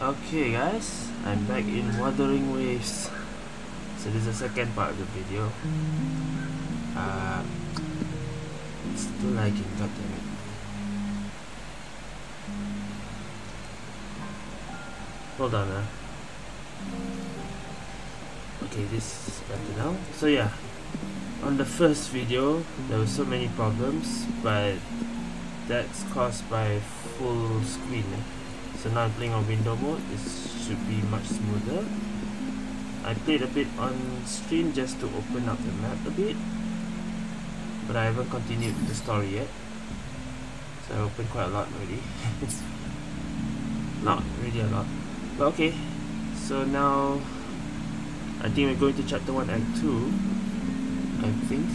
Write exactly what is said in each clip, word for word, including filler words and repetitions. Okay guys, I'm back in Wuthering Waves. So this is the second part of the video. Uh, it's still lagging, god damn it. Hold on now. Okay, this is better now. So yeah, on the first video, there were so many problems, but that's caused by full screen. Eh? So now I'm playing on window mode, it should be much smoother. I played a bit on stream just to open up the map a bit, but I haven't continued the story yet. So I opened quite a lot already. Not really a lot, but okay. So now I think we're going to chapter one and two. I think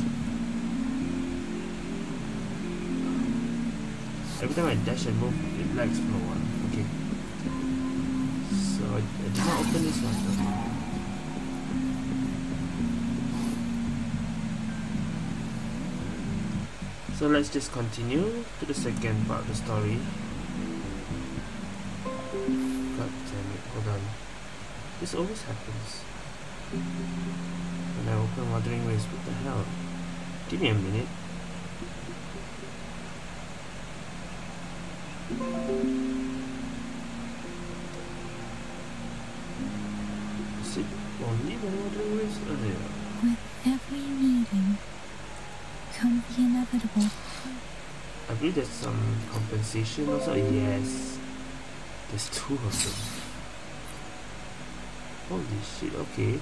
every time I dash and move, it lags for a while. Okay. So I, I did not open this one though. So let's just continue to the second part of the story. God damn it, hold on. This always happens. When I open Wuthering Waves, what the hell? Give me a minute. Is it only when Wuthering Waves? Oh yeah. With every meeting, come the inevitable. I believe there's some compensation also. Yes, there's two of them. Holy shit. Okay.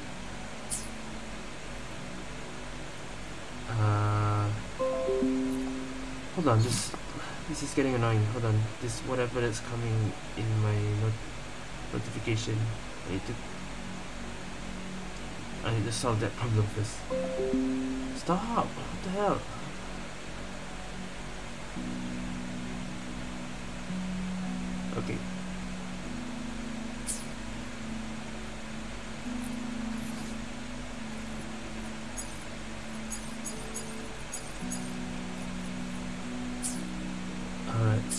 Uh, hold on. This this is getting annoying. Hold on. This whatever that's coming in my not notification. I need to. I need to solve that problem first. Stop! What the hell? Okay. Alright.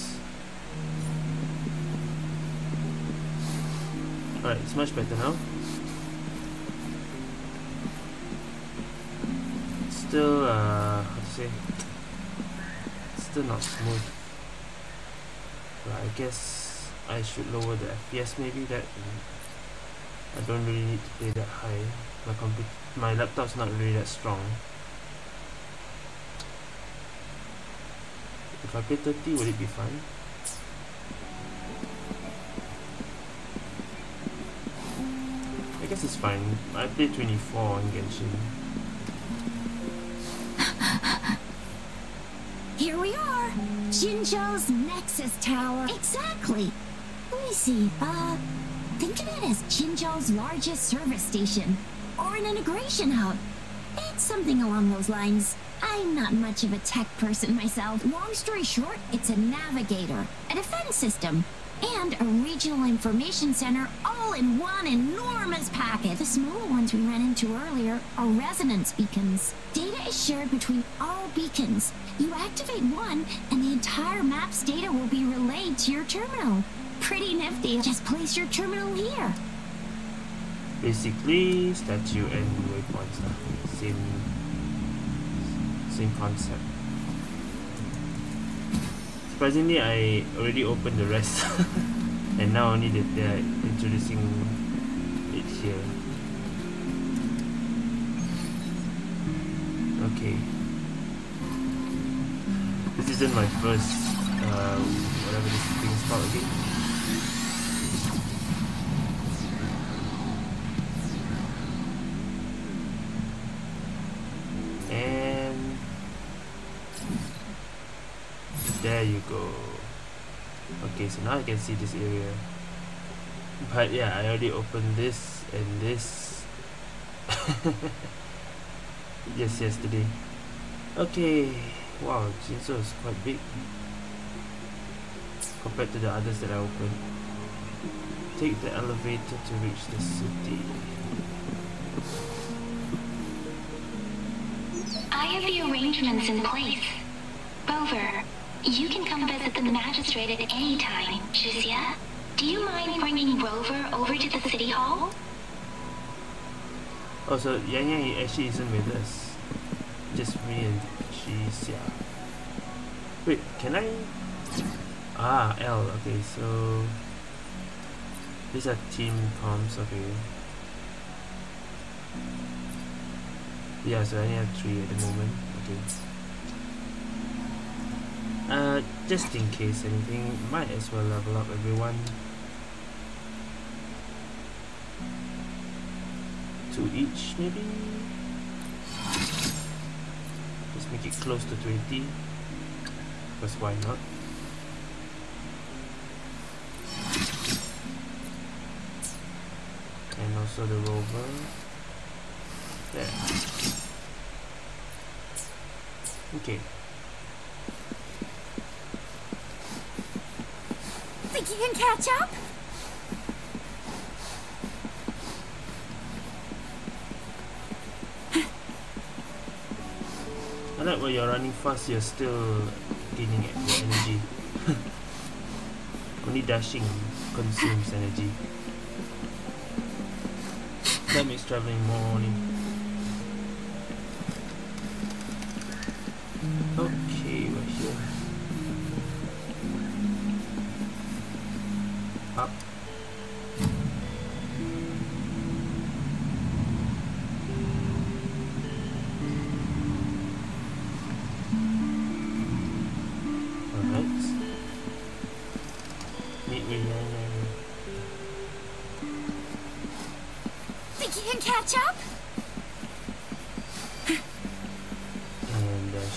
Alright, it's much better now. Still, uh, how to say, still not smooth. But I guess I should lower the F P S maybe. That I don't really need to play that high. My computer, my laptop's not really that strong. If I play thirty, would it be fine? I guess it's fine. I play twenty-four on Genshin. Here we are! Jinzhou's Nexus Tower! Exactly! Let me see, uh... think of it as Jinzhou's largest service station. Or an integration hub. It's something along those lines. I'm not much of a tech person myself. Long story short, it's a navigator, a defense system, and a regional information center all in one enormous packet. The smaller ones we ran into earlier are resonance beacons. Data is shared between all beacons. You activate one, and the entire map's data will be relayed to your terminal. Pretty nifty. Just place your terminal here. Basically, statue and waypoints. Same, same concept. Surprisingly, I already opened the rest, and now only that they're introducing it here. Okay. This isn't my first, uh, whatever this thing is called again. And there you go. Okay, so now I can see this area. But yeah, I already opened this and this. Yes, yesterday. Okay. Wow, Jinzhou is quite big compared to the others that I opened. Take the elevator to reach the city. I have the arrangements in place. Rover, you can come visit the Magistrate at any time. Zhixia, Do you mind bringing Rover over to the city hall? Oh, so Yang Yang actually isn't with us. Just me and Zhixia. Wait, can I? Ah, L. Okay, so these are team comms. Okay. Yeah, so I only have three at the moment. Okay. Uh, just in case anything, might as well level up everyone to each, maybe. Just make it close to twenty. Because why not? And also the Rover. There. Okay. Think you can catch up? I like when you're running fast, you're still gaining energy. Only dashing consumes energy. That makes traveling more annoying. Okay, we're here. Up. Alright. Meet me now. Think you can catch up?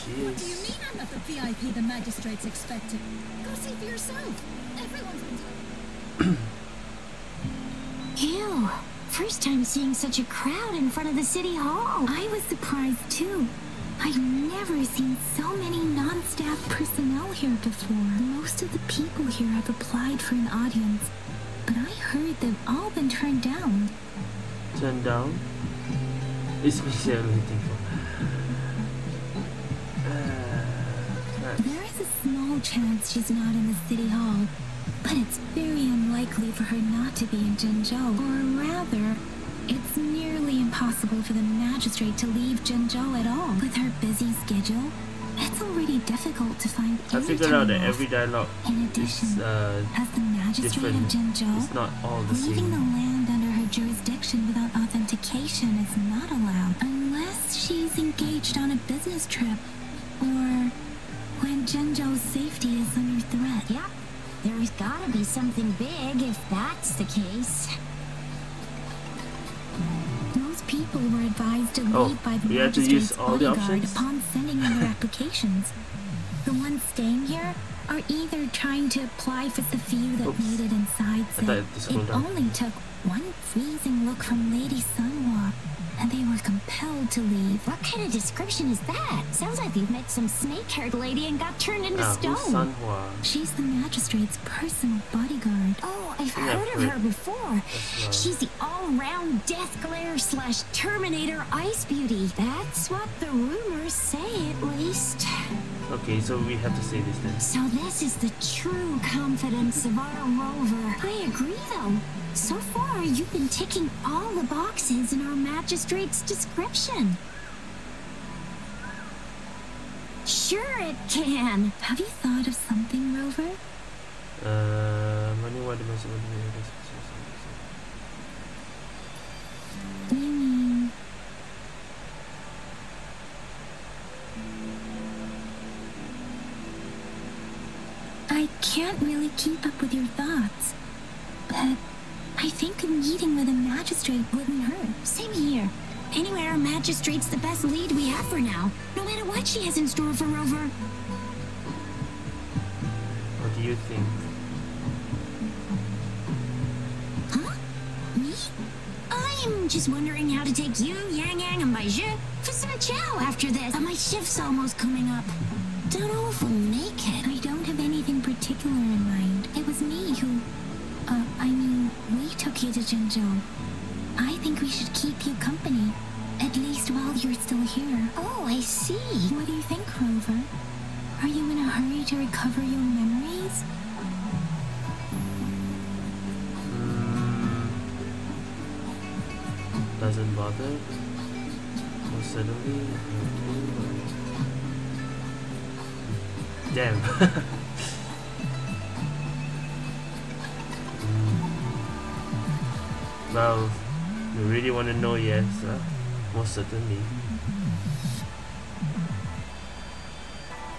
What do you mean I'm not the V I P the magistrates expected? Go see for yourself. Everyone's been Ew. First time seeing such a crowd in front of the city hall. I was surprised too. I've never seen so many non-staff personnel here before. Most of the people here have applied for an audience, but I heard they've all been turned down. Turned down? It's me still waiting for. There is a small chance she's not in the city hall, but it's very unlikely for her not to be in Jinzhou. Or rather, it's nearly impossible for the magistrate to leave Jinzhou at all. With her busy schedule, it's already difficult to find any time off. I figured out that every dialogue in addition, is uh, as the magistrate of Jinzhou, it's not all the same. Leaving the land under her jurisdiction without authentication is not allowed, unless she's engaged on a business trip, or when Jinzhou's safety is under threat. Yep, there's gotta be something big if that's the case. Most people were advised to oh, leave by the magistrate's bodyguard upon sending in their applications. The ones staying here are either trying to apply for the few that Oops. made it inside. So it down. only took one freezing look from Lady Sanhua, and they were compelled to leave. What kind of description is that? Sounds like you've met some snake-haired lady and got turned into ah, stone. She's the magistrate's personal bodyguard. Oh, I've heard of her before. She's the all-round Death Glare slash Terminator Ice Beauty. That's what the rumors say, at least. Okay, so we have to say this then. So this is the true confidence of our Rover. I agree, though. So far, you've been ticking all the boxes in our magistrate's description. Sure it can. Have you thought of something, Rover? Uh, money, what do I say? You mean... I can't really keep up with your thoughts, but... I think a meeting with a magistrate wouldn't hurt. Same here. Anyway, our magistrate's the best lead we have for now, no matter what she has in store for Rover. What do you think? Huh? Me? I'm just wondering how to take you, Yang Yang, and Baizhi for some chow after this. Uh, my shift's almost coming up. Don't know if we'll make it. I don't have anything particular in mind. It was me who... Uh, I mean, we took you to Jinzhou. I think we should keep you company, at least while you're still here. Oh, I see. What do you think, Rover? Are you in a hurry to recover your memories? doesn't bother. More suddenly, damn. Well, you really want to know, yes, huh? Most certainly.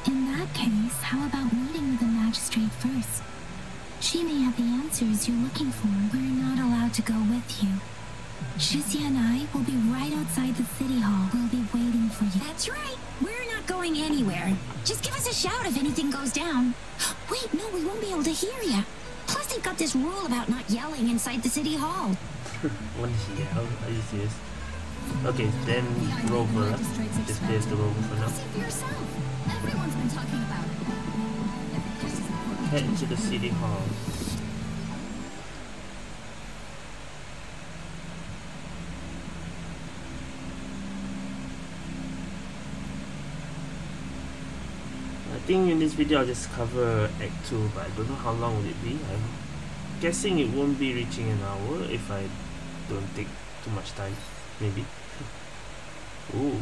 In that case, how about meeting with the magistrate first? She may have the answers you're looking for. We're not allowed to go with you. Zhixia and I will be right outside the city hall. We'll be waiting for you. That's right. We're not going anywhere. Just give us a shout if anything goes down. Wait, no, we won't be able to hear you. Plus, they've got this rule about not yelling inside the city hall. One yell? Are you serious? Okay, then Rover. Just place the Rover for now. See for yourself. Everyone's been talking about it. Head into the city hall. I think in this video I'll just cover Act two, but I don't know how long will it be. I'm guessing it won't be reaching an hour if I don't take too much time, maybe. Ooh.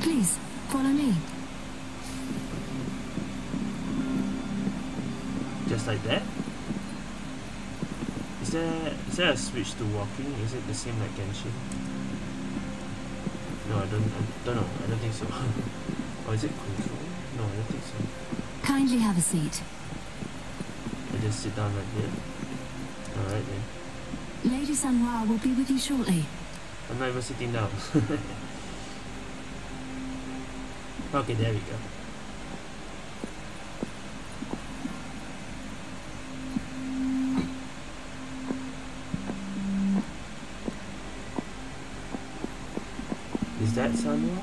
Please, follow me. Just like that? Is there, is there a switch to walking? Is it the same like Genshin? No, I don't, I don't know. I don't think so. Or is it control? No, I don't think so. Kindly have a seat. I just sit down right here. Alright then. Lady Sanhua will be with you shortly. I'm not even sitting down. Okay, there we go. Is that Sanhua?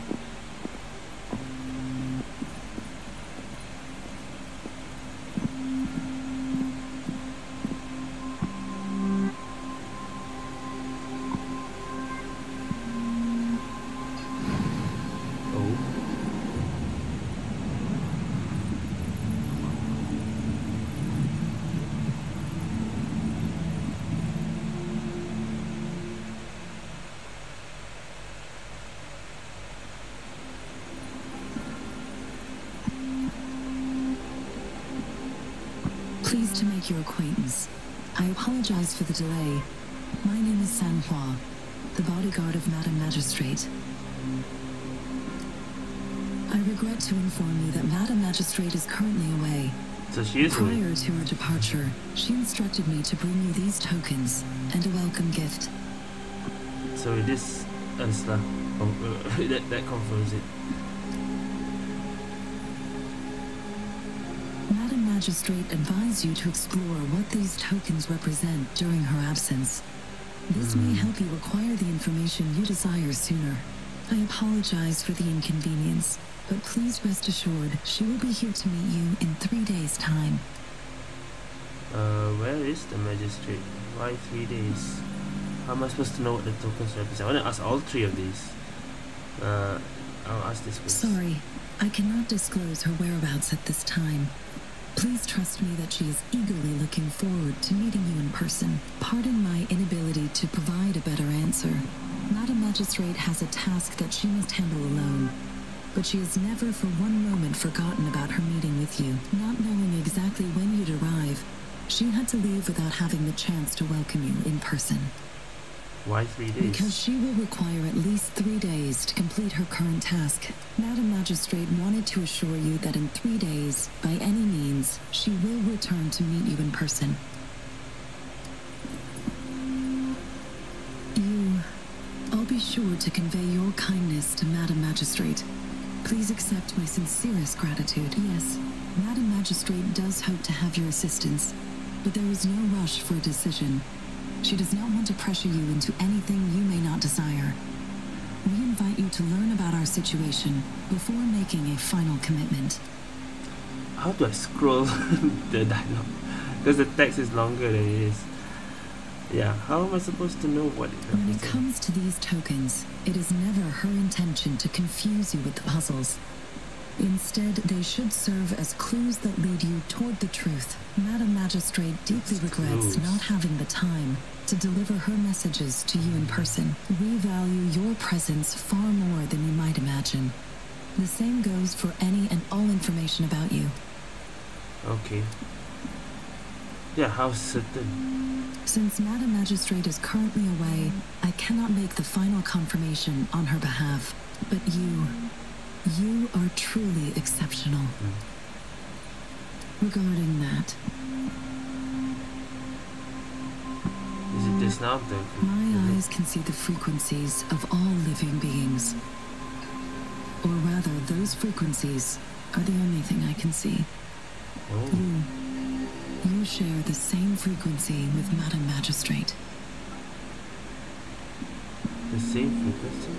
Pleased to make your acquaintance. I apologize for the delay. My name is Sanhua, the bodyguard of Madam Magistrate. I regret to inform you that Madam Magistrate is currently away. So she is Prior away. to her departure, she instructed me to bring you these tokens and a welcome gift. So it is Ansla. Oh, uh, that, that confirms it. Magistrate advised you to explore what these tokens represent during her absence. This mm. may help you acquire the information you desire sooner. I apologize for the inconvenience, but please rest assured she will be here to meet you in three days' time. Uh, where is the magistrate? Why three days? How am I supposed to know what the tokens represent? I want to ask all three of these. Uh, I'll ask this first. Sorry, I cannot disclose her whereabouts at this time. Please trust me that she is eagerly looking forward to meeting you in person. Pardon my inability to provide a better answer. Madam Magistrate has a task that she must handle alone, but she has never for one moment forgotten about her meeting with you. Not knowing exactly when you'd arrive, she had to leave without having the chance to welcome you in person. Why three days? Because she will require at least three days to complete her current task. Madam Magistrate wanted to assure you that in three days, by any means, she will return to meet you in person. You... I'll be sure to convey your kindness to Madam Magistrate. Please accept my sincerest gratitude. Yes, Madam Magistrate does hope to have your assistance, but there is no rush for a decision. She does not want to pressure you into anything you may not desire. We invite you to learn about our situation before making a final commitment. How do I scroll the dialogue? Because the text is longer than it is. Yeah, how am I supposed to know what it is? When it comes to these tokens, it is never her intention to confuse you with the puzzles. Instead, they should serve as clues that lead you toward the truth. Madam Magistrate deeply regrets not having the time to deliver her messages to you in person. We value your presence far more than you might imagine. The same goes for any and all information about you. Okay. Yeah, how certain? Since Madam Magistrate is currently away, I cannot make the final confirmation on her behalf. But you, you are truly exceptional. Mm. Regarding that, is it just now? My eyes can see the frequencies of all living beings. Or rather, those frequencies are the only thing I can see. Oh. You, you share the same frequency with Madam Magistrate. The same frequency?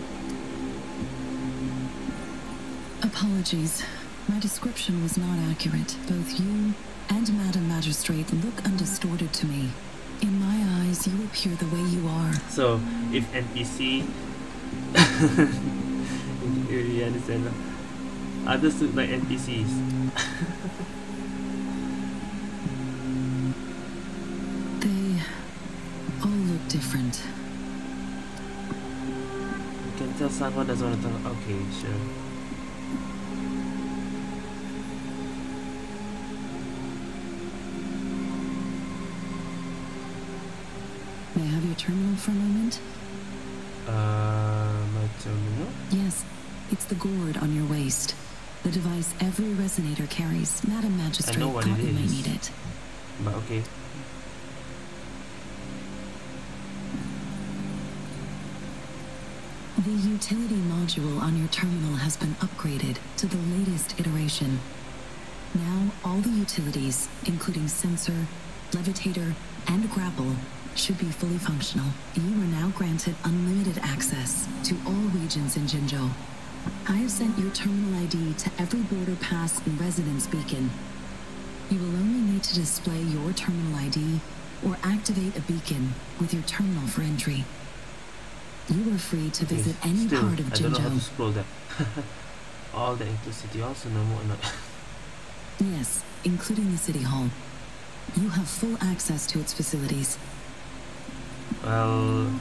Apologies. My description was not accurate. Both you and Madam Magistrate look undistorted to me. In my eyes, you appear the way you are. So, if N P C... you really understand? Others look like N P Cs. They... all look different. You can tell someone doesn't want to talk. Okay, sure. May I have your terminal for a moment? Uh, my terminal? Yes, it's the gourd on your waist. The device every resonator carries. Madam Magistrate thought you might need it. But okay. The utility module on your terminal has been upgraded to the latest iteration. Now all the utilities, including sensor, levitator, and grapple, should be fully functional. You are now granted unlimited access to all regions in Jinzhou. I have sent your terminal I D to every border pass and residence beacon. You will only need to display your terminal I D or activate a beacon with your terminal for entry. You are free to visit okay, any still, part of Jinzhou. I don't know how to scroll that. All the into city also no more not. Yes, including the city hall. You have full access to its facilities. Well,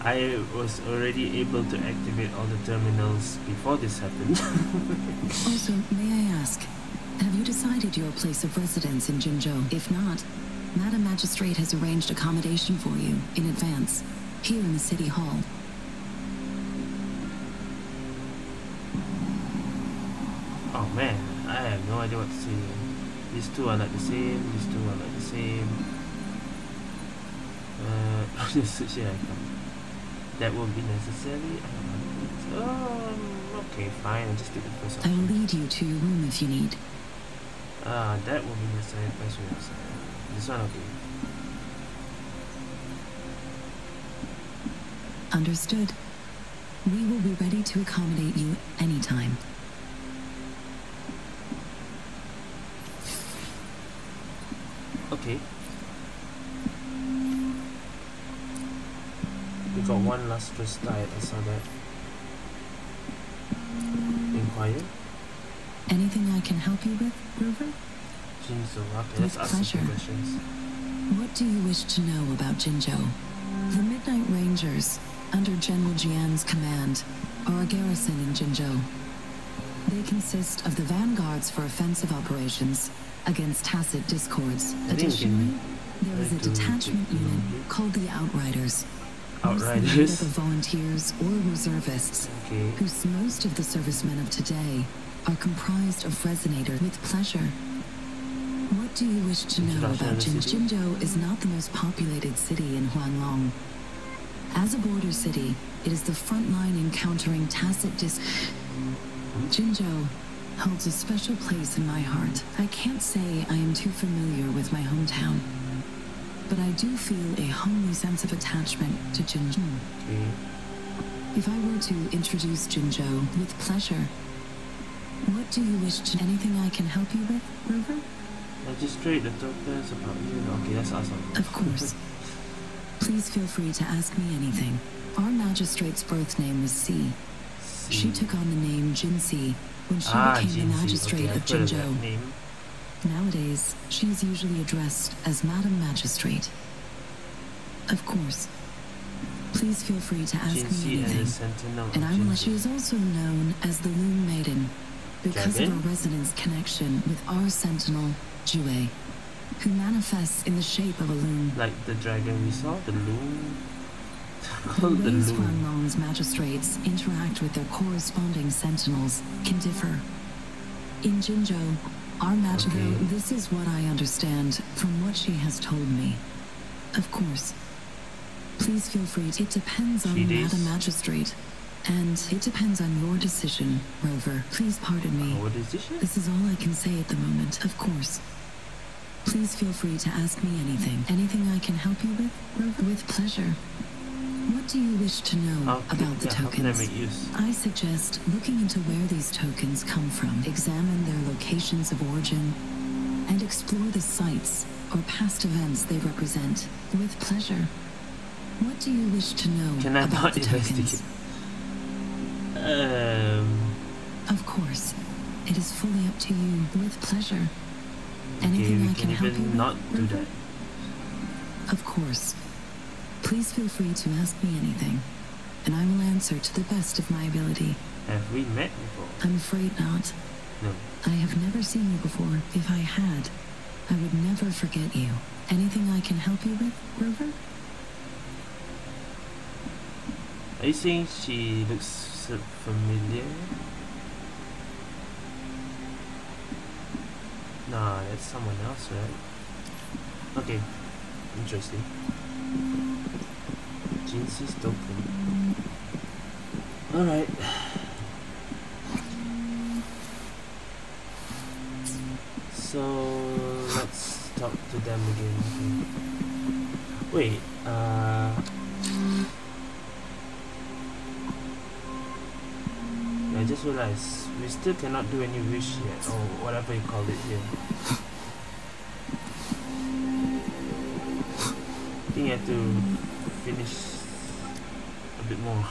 I was already able to activate all the terminals before this happened. Also, may I ask, have you decided your place of residence in Jinzhou? If not, Madam Magistrate has arranged accommodation for you in advance, here in the City Hall. Oh man, I have no idea what to say. These two are not the same, these two are not the same. Uh, that won't be necessary. Um, okay, fine. I'll just do the first option. I will lead you to your room if you need. Ah, uh, that won't be necessary. First room. This one, okay. Understood. We will be ready to accommodate you anytime. Okay. We got one lustrous diet, I saw that. Inquire? Anything I can help you with, Rover? Jinzhou, okay, let's ask some questions. What do you wish to know about Jinzhou? The Midnight Rangers, under General Jiyan's command, are a garrison in Jinzhou. They consist of the vanguards for offensive operations against tacit discords. Additionally, there is a detachment unit called the Outriders. Outriders, the volunteers or reservists, okay. Whose most of the servicemen of today are comprised of resonators. With pleasure. What do you wish to know about Jinzhou? Jinzhou is not the most populated city in Huanglong. As a border city, it is the front line encountering tacit dis. Hmm? Jinzhou holds a special place in my heart. I can't say I am too familiar with my hometown. But I do feel a homely sense of attachment to Jinzhou. Okay. If I were to introduce Jinzhou, with pleasure. What do you wish to... Anything I can help you with, Rover? Magistrate, the doctor is about you. Okay, let's ask him. Of course. Please feel free to ask me anything. Our magistrate's birth name was C. C. She took on the name Jinzi when she ah, became Jinzi. the magistrate okay, of Jinzhou. Nowadays, she is usually addressed as Madam Magistrate. Of course. Please feel free to ask Jinzi me anything. And, and I will. She is also known as the Loong Maiden because Dragon? of her resonance connection with our Sentinel, Jue, who manifests in the shape of a loon. Like the dragon we saw, the loon. The ways Huanglong's magistrates interact with their corresponding sentinels can differ. In Jinzhou, our magistrate... Okay. This is what I understand from what she has told me. Of course. Please feel free to... It depends on Madam Magistrate. And it depends on your decision, Rover. Please pardon me. Our decision? This is all I can say at the moment. Of course. Please feel free to ask me anything. Anything I can help you with, Rover? With pleasure. What do you wish to know okay, about the yeah, tokens? I suggest looking into where these tokens come from, examine their locations of origin, and explore the sites or past events they represent. With pleasure. What do you wish to know can I about not the tokens? Um. Of course. It is fully up to you. With pleasure. Anything okay, I can, can help you not with? do that. Of course. Please feel free to ask me anything, and I will answer to the best of my ability. Have we met before? I'm afraid not. No. I have never seen you before. If I had, I would never forget you. Anything I can help you with, Rover? Are you saying she looks so familiar? Nah, that's someone else, right? Okay, interesting. Jinzi's token. Alright. So let's talk to them again. Wait, uh I just realized we still cannot do any wish yet, or whatever you call it here. I think I have to finish a bit more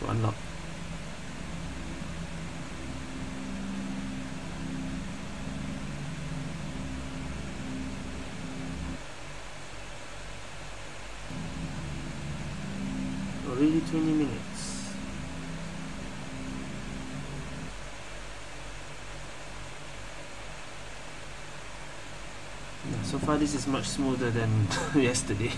to unlock. Already twenty minutes. So far this is much smoother than yesterday.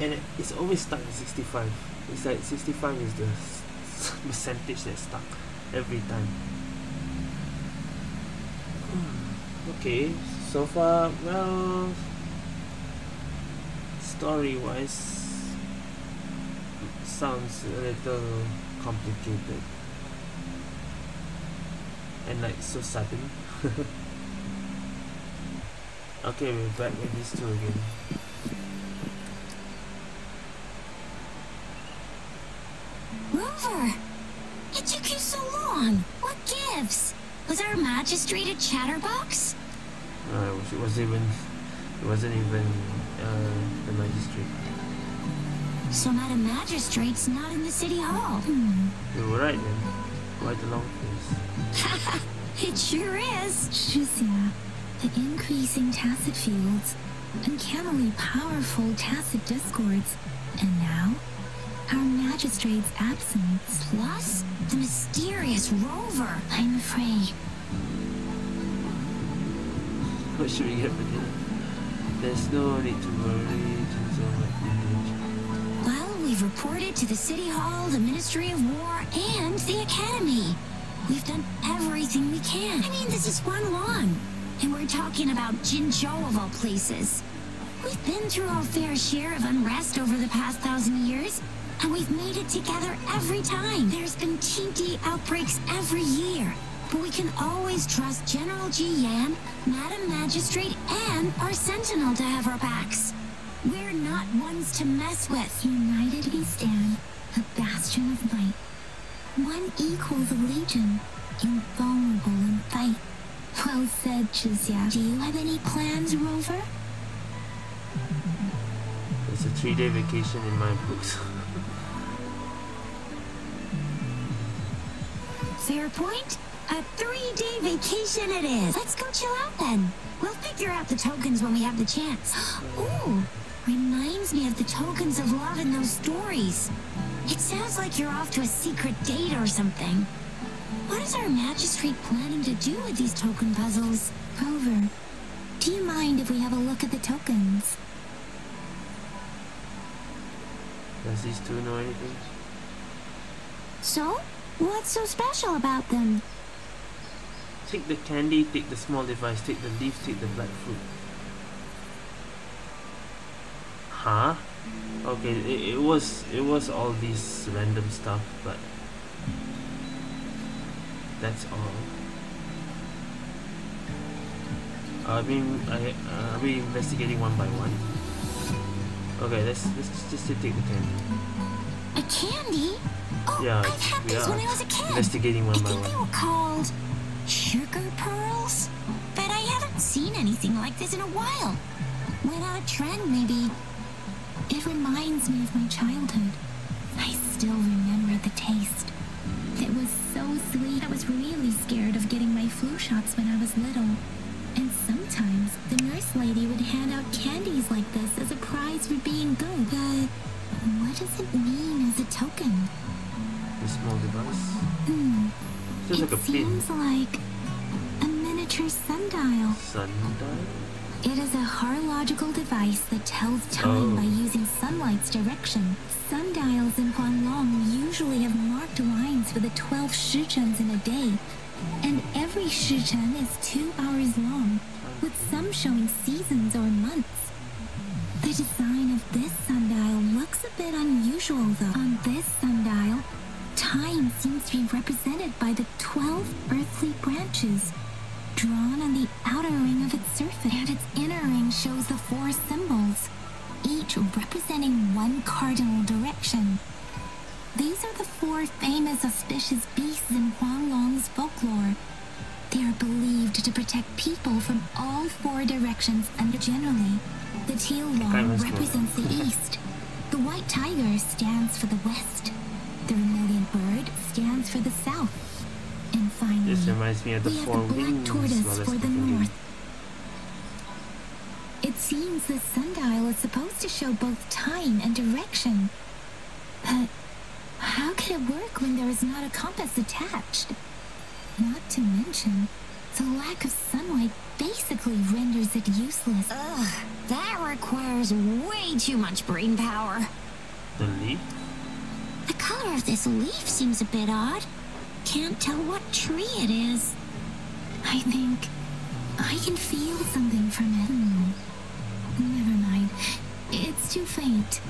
And it, it's always stuck at sixty-five. It's like sixty-five is the percentage that's stuck every time. Okay, so far, well, story-wise sounds a little complicated and like so sudden. Okay, we're back with these two again. Rover! It took you so long! What gives? Was our magistrate a chatterbox? No, uh, it wasn't even it wasn't even uh, the magistrate. So Madam Magistrate's not in the City Hall. Hmm. You're right then. Quite a long place. Haha! It sure is! Zhixia, the increasing tacit fields, uncannily powerful tacit discords, and now, our Magistrate's absence. Plus, the mysterious Rover, I'm afraid. What should we get for dinner? There's no need to worry. We've reported to the City Hall, the Ministry of War, and the Academy. We've done everything we can. I mean, this is Huanglong, and we're talking about Jinzhou of all places. We've been through our fair share of unrest over the past thousand years, and we've made it together every time. There's been Qingdi outbreaks every year, We can always trust General Jiyan, Madam Magistrate, and our Sentinel to have our backs. We're not ones to mess with. United we stand, a bastion of light. One equals a legion, invulnerable in fight. Well said, Zhixia. Do you have any plans, Rover? It's a three-day vacation in my books. Fair point. A three-day vacation it is. Let's go chill out then. We'll figure out the tokens when we have the chance. Ooh, reminds me of the tokens of love in those stories. It sounds like you're off to a secret date or something. What is our magistrate planning to do with these token puzzles? Rover, do you mind if we have a look at the tokens? Does these two know anything? So? What's so special about them? Take the candy, take the small device, take the leaf, take the black fruit. Huh? Okay, it, it was it was all these random stuff, but that's all. Are we I, uh, are we investigating one by one? Okay, let's let's just take the candy. A candy? Oh, yeah, I've had these when I was a kid. Investigating one I by think one. They were called sugar pearls, but I haven't seen anything like this in a while. Went on a trend, maybe. It reminds me of my childhood. I still remember the taste. It was so sweet. I was really scared of getting my flu shots when I was little. And sometimes the nurse lady would hand out candies like this as a prize for being good. But what does it mean as a token? The small device. Hmm. It like a seems pin. Like a miniature sundial. Sundial? It is a horological device that tells time oh. by using sunlight's direction. Sundials in Huanglong usually have marked lines for the twelve shichens in a day, and every shichen is two hours long, with some showing seasons or months. The design of this sundial looks a bit unusual, though. On this sundial, time seems to be represented by the twelve earthly branches drawn on the outer ring of its surface, and its inner ring shows the four symbols, each representing one cardinal direction. These are the four famous auspicious beasts in Huanglong's folklore. They are believed to protect people from all four directions, and generally, the teal long represents the east, the white tiger stands for the west, the vermilion bird stands for the south, and finally, this reminds me of the, we four have the black wings tortoise for the north. It seems the sundial is supposed to show both time and direction. But how could it work when there is not a compass attached? Not to mention, the lack of sunlight basically renders it useless. Ugh, that requires way too much brain power. The leaf? The color of this leaf seems a bit odd. Can't tell what tree it is. I think I can feel something from it. Hmm. Never mind. It's too faint.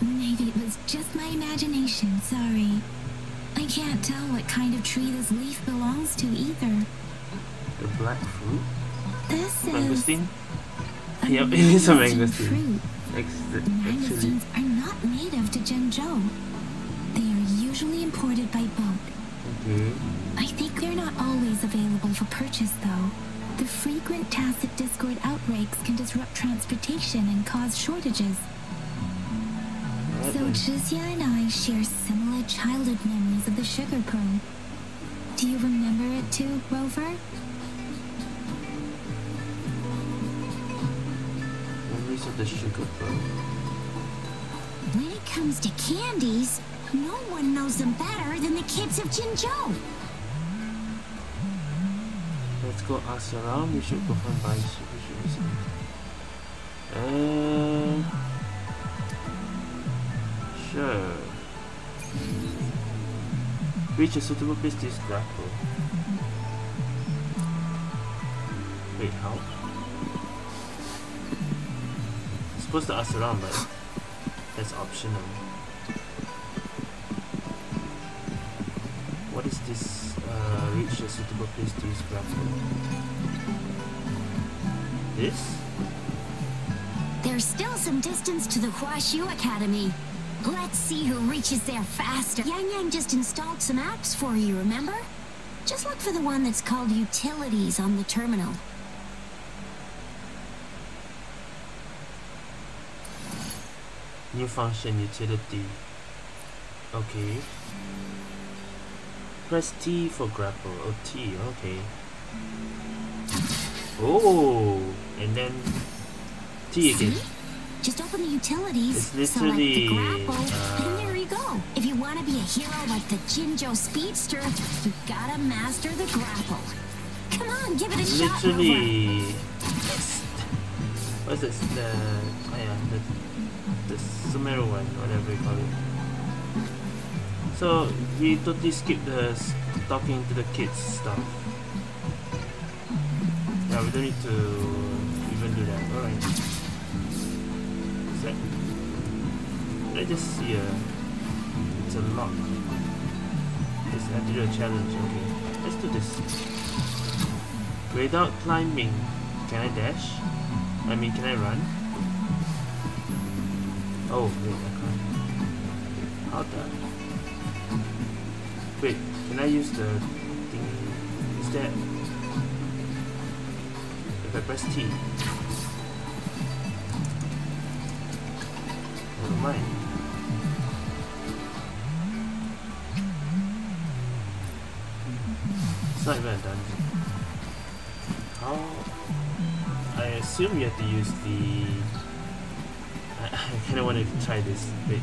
Maybe it was just my imagination, sorry. I can't tell what kind of tree this leaf belongs to either. The black fruit? This mangosteen? Is... Yep, it is a mangosteen. Mangosteens are not native to Jinzhou. They are usually imported by boat. Okay. I think they're not always available for purchase, though. The frequent tacit discord outbreaks can disrupt transportation and cause shortages. Okay. So Zhixia and I share similar childhood memories of the sugar pearl. Do you remember it too, Rover? Memories of the sugar pearl. When it comes to candies, no one knows them better than the kids of Jinzhou. Let's go ask around. We should go find Baizhi. We should visit. Uh, sure. Reach a suitable place to grapple. Wait, how? I'm supposed to ask around, but that's optional. what is this? Uh, reach a suitable place to use platform. This? There's still some distance to the Huaxu Academy. Let's see who reaches there faster. Yang Yang just installed some apps for you, remember? Just look for the one that's called Utilities on the terminal. New function, utility. Okay. Press T for grapple. Oh, T, okay. Oh, and then T again. See? Just open the utilities, it's select the grapple, uh, and there you go. If you want to be a hero like the Jinzhou Speedster, you gotta master the grapple. Come on, give it a literally. shot, Literally. What's this? The, oh yeah, the, the Sumeru one, whatever you call it. So, we totally skipped the talking to the kids stuff. Yeah, we don't need to even do that, alright. I just see a... it's a lock. Let's have to do a challenge, okay. Let's do this. Without climbing, can I dash? I mean, can I run? Oh, wait, I can't. How the... Wait, can I use the thingy? Is that... If I press T... Never mind. It's not even a dungeon. How? I assume you have to use the... I, I kinda wanna try this. Wait.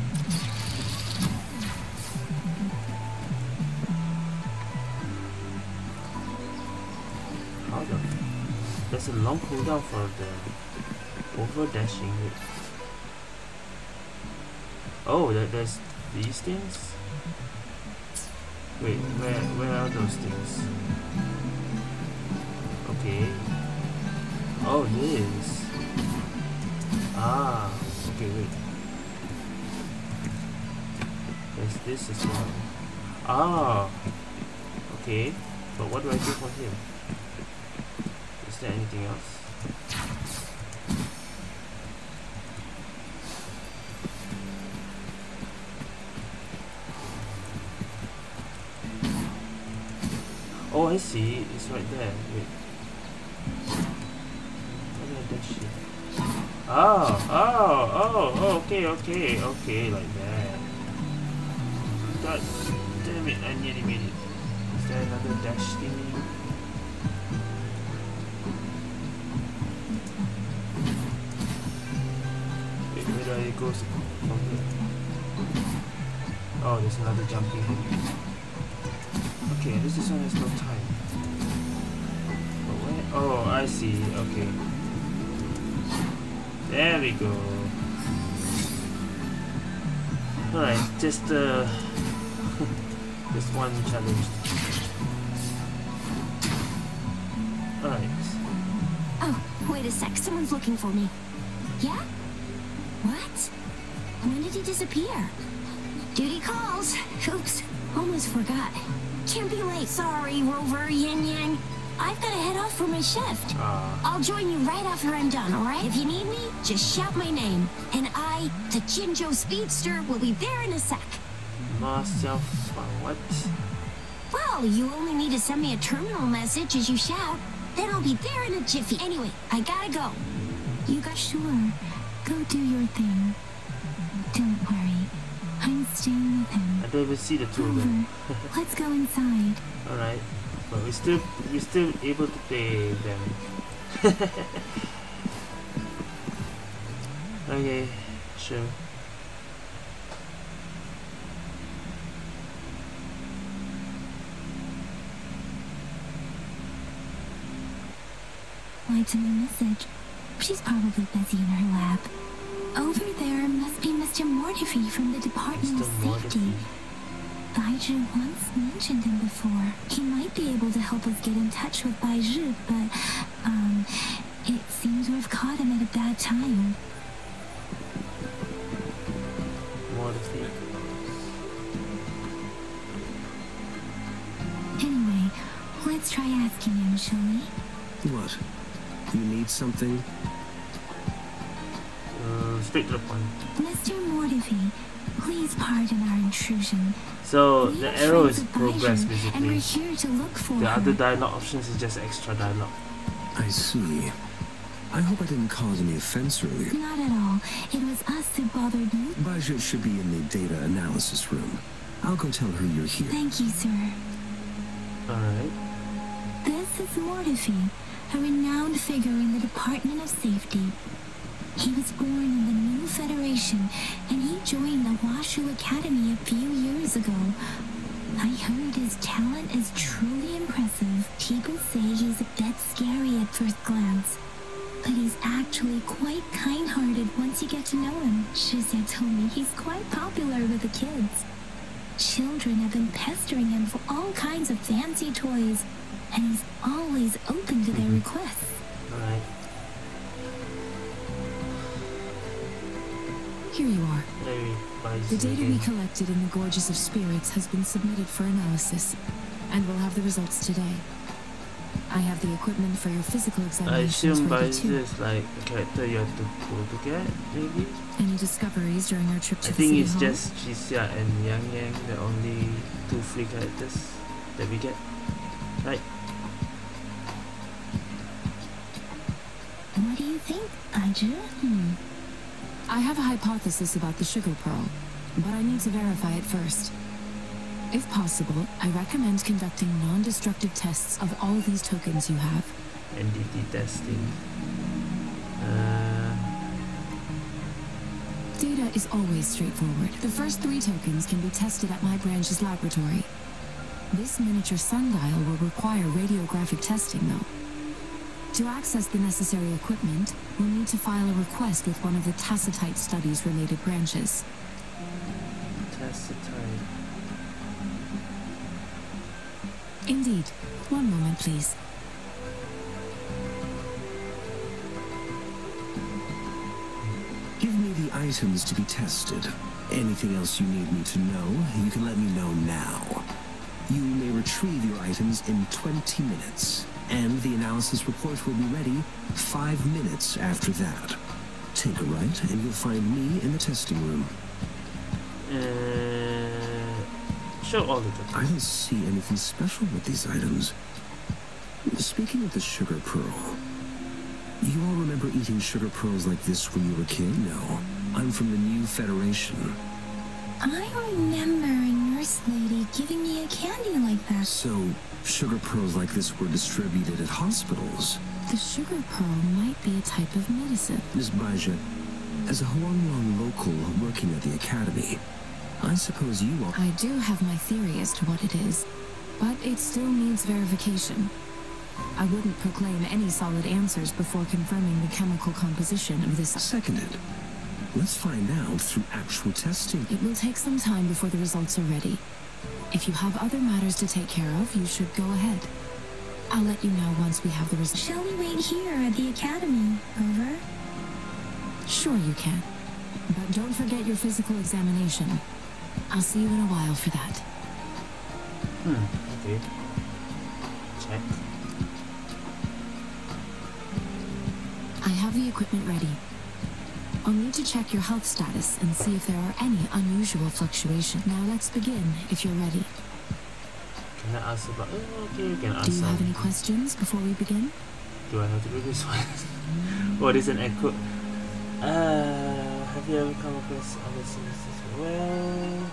How the... There's a long cooldown for the... over-dashing. Oh, there, there's these things? Wait, where where are those things? Okay. Oh, this. Ah. Okay, wait. There's this as well. Ah. Okay. But what do I do for here? Is there anything else? Oh, I see. It's right there. Wait. Where did I dash it? Oh, oh, oh, oh, okay, okay, okay, like that. God damn it, I nearly made it. Is there another dash thingy? Wait, where do I go from here? Oh, there's another jumping here. Okay, this is one has no time. But where? Oh, I see. Okay. There we go. Alright, just uh, just one challenge. Alright. Oh, wait a sec. Someone's looking for me. Yeah? What? When did he disappear? Duty calls. Oops, almost forgot. Can't be late. Sorry, Rover, Yang Yang. I've got to head off for my shift. Uh, I'll join you right after I'm done, alright? If you need me, just shout my name. And I, the Jinzhou Speedster, will be there in a sec. Myself for what? Well, you only need to send me a terminal message as you shout. Then I'll be there in a jiffy. Anyway, I gotta go. You got sure. Go do your thing. Don't worry. I'm staying with him. I don't even see the two of them. Let's go inside. Alright. But we're still we're still able to play them. Okay, sure. Liked my message. She's probably busy in her lab. Over there must be Mister Mortefi from the Department of Safety. Baizhi once mentioned him before. He might be able to help us get in touch with Baizhi, but um, it seems to have caught him at a bad time. Mortefi. Let's try asking him, shall we? What? You need something? Uh, straight to the point. Mister Mortefi, please pardon our intrusion. So we the arrow is progress basically. And we're here to look for the her. Other dialogue options is just extra dialogue. I see. I hope I didn't cause any offense earlier. Not at all. It was us that bothered you. Baizhi should be in the data analysis room. I'll go tell her you're here. Thank you, sir. Alright. This is Mortefi, a renowned figure in the Department of Safety. He was born in the New Federation, and he joined the Huaxu Academy a few years ago. I heard his talent is truly impressive. People say he's a bit scary at first glance, but he's actually quite kind-hearted once you get to know him. Zhixia told me he's quite popular with the kids. Children have been pestering him for all kinds of fancy toys, and he's always open to their requests. All right. Here you are. The data we collected in the Gorges of Spirits has been submitted for analysis, and we'll have the results today. I have the equipment for your physical examination. I assume Baizhi is like a character you have to pull to get, maybe? Any discoveries during our trip to I the think City it's Hall? Just Zhixia and Yang Yang, the only two free characters that we get, right? What do you think, Baizhi? Hmm. I have a hypothesis about the sugar pearl, but I need to verify it first. If possible, I recommend conducting non-destructive tests of all these tokens you have. N D T testing. Uh... Data is always straightforward. The first three tokens can be tested at my branch's laboratory. This miniature sundial will require radiographic testing, though. To access the necessary equipment, we'll need to file a request with one of the Tacitite studies related branches. Tacitite. Indeed. One moment, please. Give me the items to be tested. Anything else you need me to know, you can let me know now. You may retrieve your items in twenty minutes. And the analysis report will be ready five minutes after that. Take a right, and you'll find me in the testing room. Uh, show all the documents. I don't see anything special with these items. Speaking of the sugar pearl, you all remember eating sugar pearls like this when you were a kid? No, I'm from the New Federation. I remember a nurse lady giving me a candy like that. So, sugar pearls like this were distributed at hospitals. The sugar pearl might be a type of medicine. Miss Baizhi, as a Huanglong local working at the academy, I suppose you are... I do have my theory as to what it is, but it still needs verification. I wouldn't proclaim any solid answers before confirming the chemical composition of this... Seconded. Let's find out through actual testing. It will take some time before the results are ready. If you have other matters to take care of, you should go ahead. I'll let you know once we have the results. Shall we wait here at the academy, Rover? Sure you can. But don't forget your physical examination. I'll see you in a while for that. Hmm, okay. Check. I have the equipment ready. I'll need to check your health status and see if there are any unusual fluctuations. Now let's begin, if you're ready. Can I ask about... Oh, okay, you can ask. Do you have any questions before we begin? Do I have to do this one? What is an echo? Uh, have you ever come across other things as well?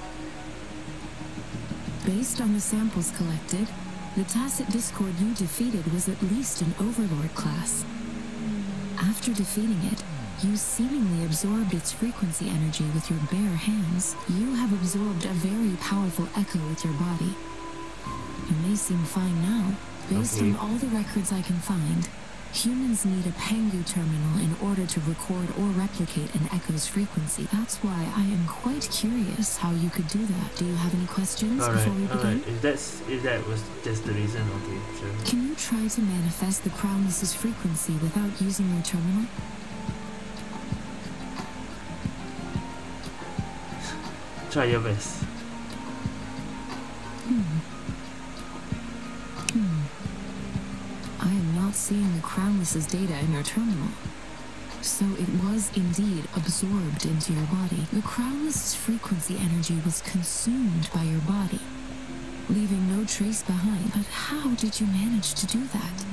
Based on the samples collected, the tacit discord you defeated was at least an overlord class. After defeating it, you seemingly absorbed its frequency energy with your bare hands. You have absorbed a very powerful echo with your body. You may seem fine now. Based okay. on all the records I can find, humans need a Pangu terminal in order to record or replicate an echo's frequency. That's why I am quite curious how you could do that. Do you have any questions all right, before we all begin? Right. If, that's, if that was just the reason, okay, sure. Can you try to manifest the Crownless's frequency without using your terminal? Try your best. Hmm. Hmm. not seeing the Crownless's data in your terminal. So it was indeed absorbed into your body. The Crownless's frequency energy was consumed by your body, leaving no trace behind. But how did you manage to do that?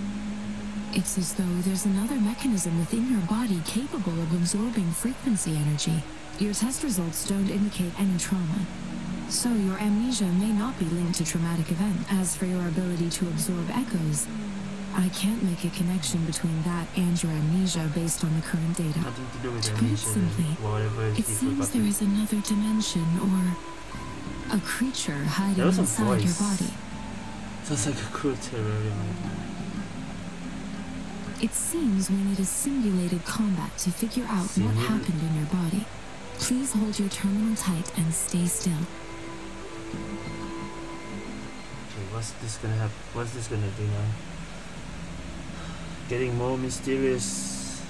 It's as though there's another mechanism within your body capable of absorbing frequency energy. Your test results don't indicate any trauma, so your amnesia may not be linked to traumatic event. As for your ability to absorb echoes, I can't make a connection between that and your amnesia based on the current data. Nothing to do with to amnesia, put it simply, it seems there is another dimension or a creature hiding inside your body. Sounds like a cruel terrarium. It seems we need a simulated combat to figure out Simul what happened in your body. Please hold your terminal tight and stay still. Okay, what's this gonna happen? What's this gonna do now? Getting more mysterious.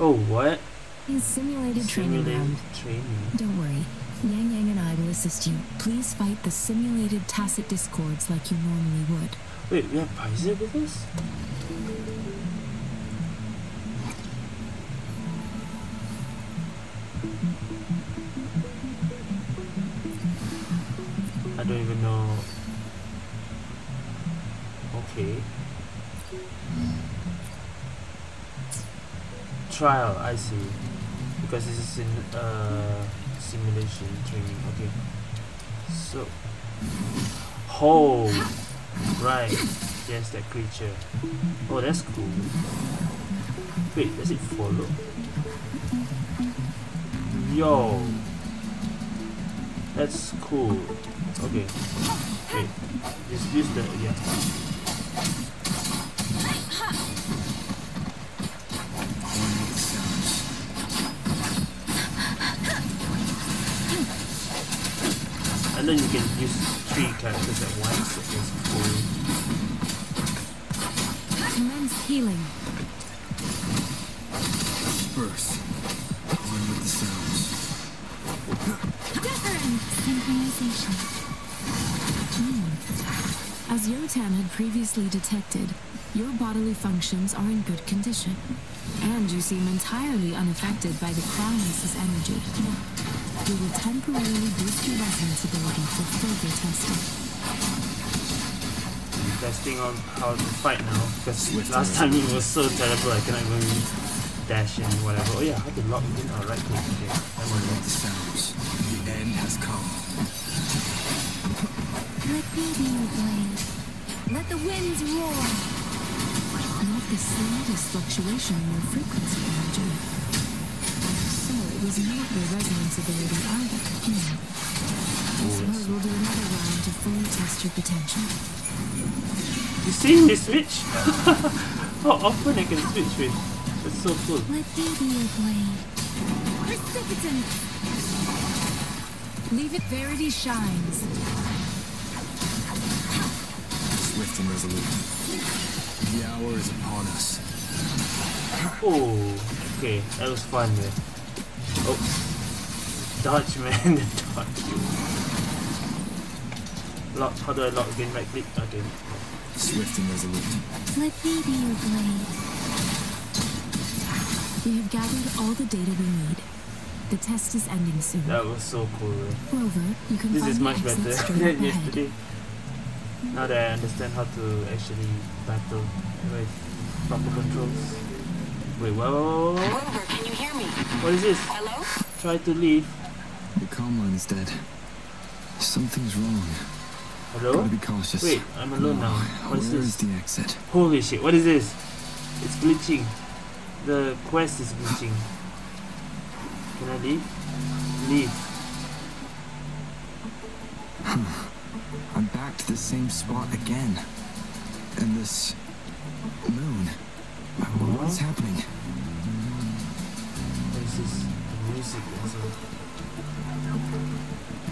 Oh, what? He's simulated, simulated training round. Training. Don't worry, Yang Yang and I will assist you. Please fight the simulated tacit discords like you normally would. Wait, we have Baizhi with us? I don't even know. Okay. Trial, I see. Because this is in uh, simulation training. Okay. So. Oh! Right. Yes, that creature. Oh, that's cool. Wait, does it follow? Yo! That's cool. Okay. Wait. Just use the. Yeah. And then you can use three characters at once. It's cool. Commence healing. First, one with the sounds. Different synchronization. As Yotan had previously detected, your bodily functions are in good condition, and you seem entirely unaffected by the Crownless's energy. We will temporarily boost your resonance ability for further testing. I'm testing on how to fight now, because last time it was so terrible I cannot even dash and whatever. Oh yeah, I can lock in. Alright, cool. Okay, I'm on the sounds. The end has come. Let me be your blade. Let the winds roar. Not the slightest fluctuation in your frequency energy. So it was not your resonance ability either. No. This mode will be another round to fully test your potential. You see this switch? How often I can switch with? That's so cool. Let me be your blade. Precipitant. Leave it verity shines. Swift and resolute. The hour is upon us. Oh, okay, that was fun, man. Oh, dodge, man, the dodge. Lock. How do I lock again? Right click. Okay. Swift and resolute. Let me be your blade. We have gathered all the data we need. The test is ending soon. That was so cool. Rover, you can. This is much better than yesterday. Now that I understand how to actually battle with proper controls. Wait, whoa! Rover, can you hear me? What is this? Hello? Try to leave. The comm line's dead. Something's wrong. Hello? Gotta be cautious. Wait, I'm alone now. What is this? Where is the exit? Holy shit! What is this? It's glitching. The quest is glitching. Can I leave? Leave. Hmm. I'm back to the same spot again. And this moon. What's happening? This is the music.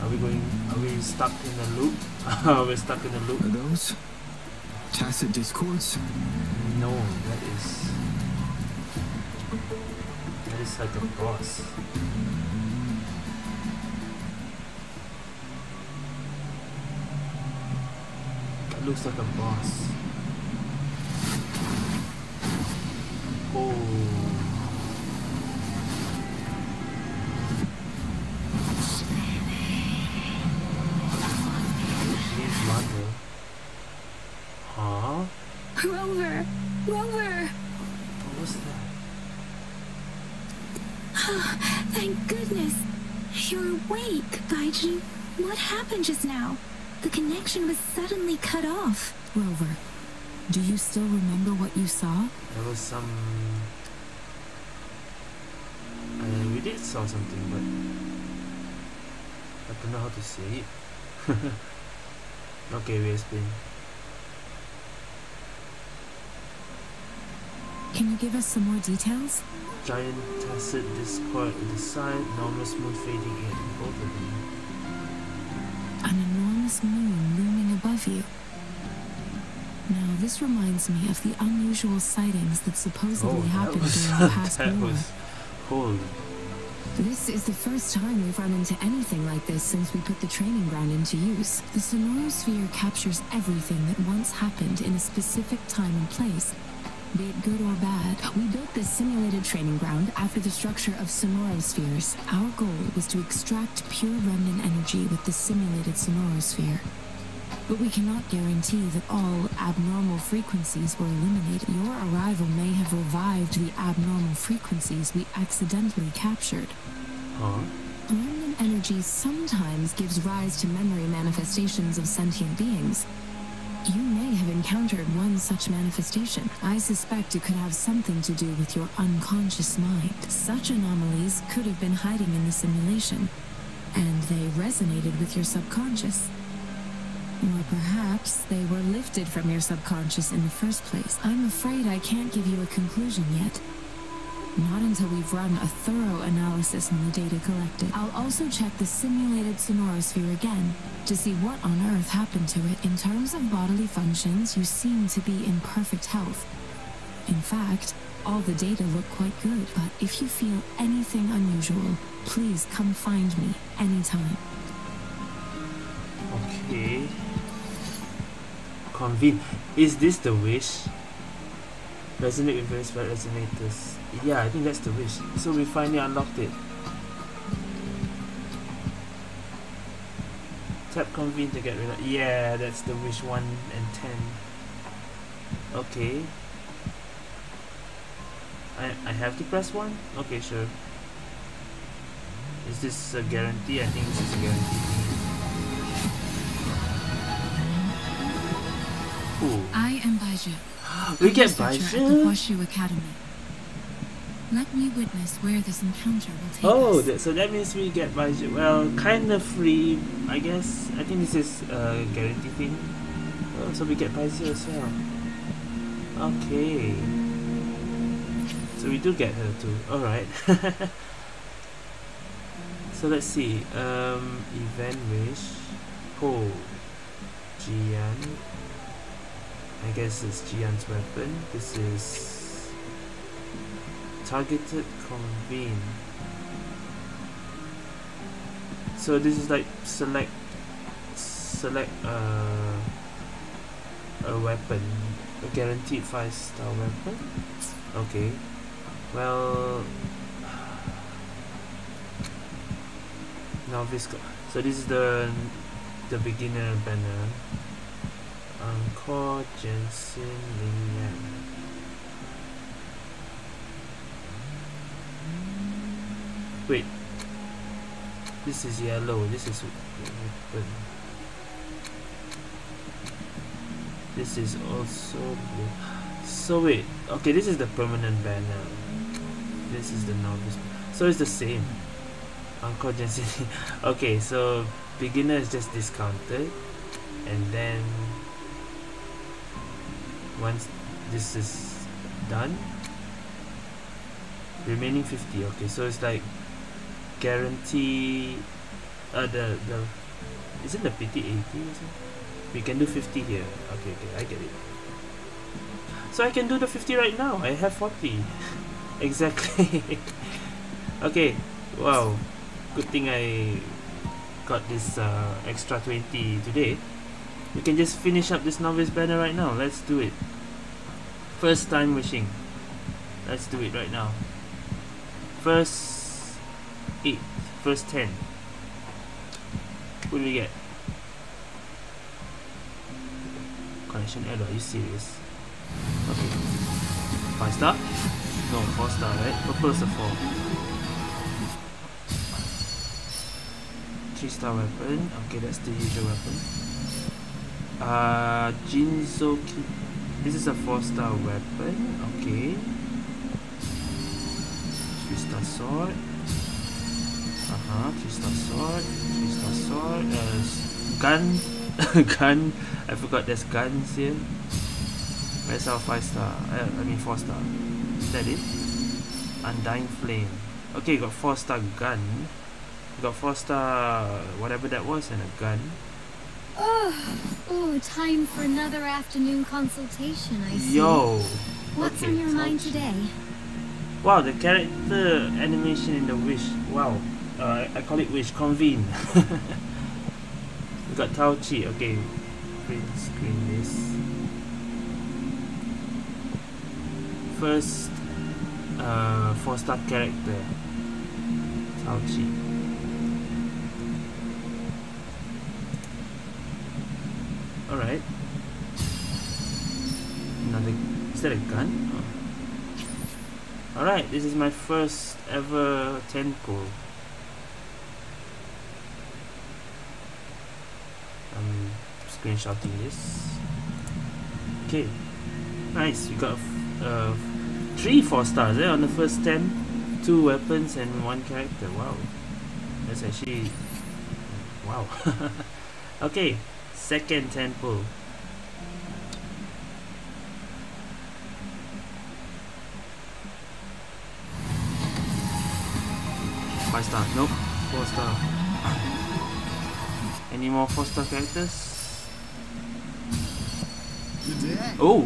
Are we going? Are we stuck in the loop? Are we stuck in the loop? Are those tacit discords? No, that is. That is like a boss. Looks like a boss. Rover! Rover! What was that? Oh, thank goodness! You're awake, Baizhi. What happened just now? The connection was suddenly cut off. Rover, do you still remember what you saw? There was some... Uh, we did saw something, but... I don't know how to say it. Okay, we explain. Can you give us some more details? Giant tacit discord in the side, enormous moon fading in both of them. An enormous moon looming above you. Now this reminds me of the unusual sightings that supposedly oh, that happened was, during the past that war. Was cold. This is the first time we've run into anything like this since we put the training ground into use. The Sonorosphere captures everything that once happened in a specific time and place. Be it good or bad, we built this simulated training ground after the structure of Sonorospheres. Our goal was to extract pure remnant energy with the simulated Sonorosphere. But we cannot guarantee that all abnormal frequencies were eliminated. Your arrival may have revived the abnormal frequencies we accidentally captured. Huh? Remnant energy sometimes gives rise to memory manifestations of sentient beings. You may have encountered one such manifestation. I suspect it could have something to do with your unconscious mind. Such anomalies could have been hiding in the simulation, and they resonated with your subconscious. Or perhaps they were lifted from your subconscious in the first place. I'm afraid I can't give you a conclusion yet. Not until we've run a thorough analysis on the data collected. I'll also check the simulated Sonorosphere again to see what on earth happened to it. In terms of bodily functions, you seem to be in perfect health. In fact, all the data look quite good, but if you feel anything unusual, please come find me anytime. Okay. Convene. Is this the wish? Resonate with various resonators. Yeah, I think that's the wish. So we finally unlocked it. Tap Convene to get rid of. Yeah, that's the wish one and ten. Okay. I, I have to press one? Okay, sure. Is this a guarantee? I think this is a guarantee. Ooh. I am Baizhi. We get Baizhi at the Huaxu Academy. Let me witness where this encounter will take oh, us. Oh, so that means we get Baizhi. Well, kind of free, I guess. I think this is a guarantee thing. Oh, so we get Baizhi as well. Okay. So we do get her too. Alright. So let's see. Um, event wish. Oh. Jiyan. I guess it's Jiyan's weapon. This is targeted Convene. So this is like select select uh, a weapon, a guaranteed five star weapon. Okay. Well, now this. So this is the the beginner banner. Encore, Genshin, Lingyang. Wait. This is yellow. This is open. This is also blue. So wait. Okay, this is the permanent banner. This is the novice. So it's the same. Encore, Genshin. Okay, so beginner is just discounted, and then. Once this is done, remaining fifty. Okay, so it's like guarantee. Uh, the the isn't the pity eighty? We can do fifty here. Okay, okay, I get it. So I can do the fifty right now. I have forty, exactly. Okay, wow. Good thing I got this uh, extra twenty today. We can just finish up this novice banner right now. Let's do it. First time wishing. Let's do it right now. First eight, first ten. What do we get? Connection error, are you serious? Okay. Five star? No, four star, right? Purpose of four. Three star weapon. Okay, that's the usual weapon. Uh, Jinzhou. This is a four star weapon. Okay. Three star sword. Uh huh. Three star sword. Three star sword. Uh, gun. Gun. I forgot there's guns here. Where's our five star? Uh, I mean four star. Is that it? Undying flame. Okay, got four star gun. Got four star whatever that was and a gun. Oh, oh, time for another afternoon consultation, I see. Yo! What's okay, on your mind today? Wow, the character animation in the Wish. Wow. Uh, I call it Wish. Convene. We got Taoqi. Okay. Print screen this. First uh, four star character. Taoqi. Alright. Another. Is that a gun? Oh. Alright, this is my first ever Tenko. I'm screenshotting this. Okay. Nice, we got uh, three four stars there eh? on the first ten. Two weapons and one character. Wow. That's actually. Wow. Okay. Second temple. Five star. Nope. Four star. Any more four star characters? Today, oh.